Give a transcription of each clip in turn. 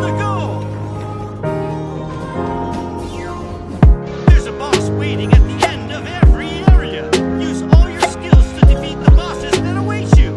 the goal. There's a boss waiting at the end of every area. Use all your skills to defeat the bosses that await you.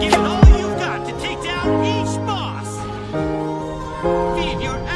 Give it all you've got to take down each boss. Feed your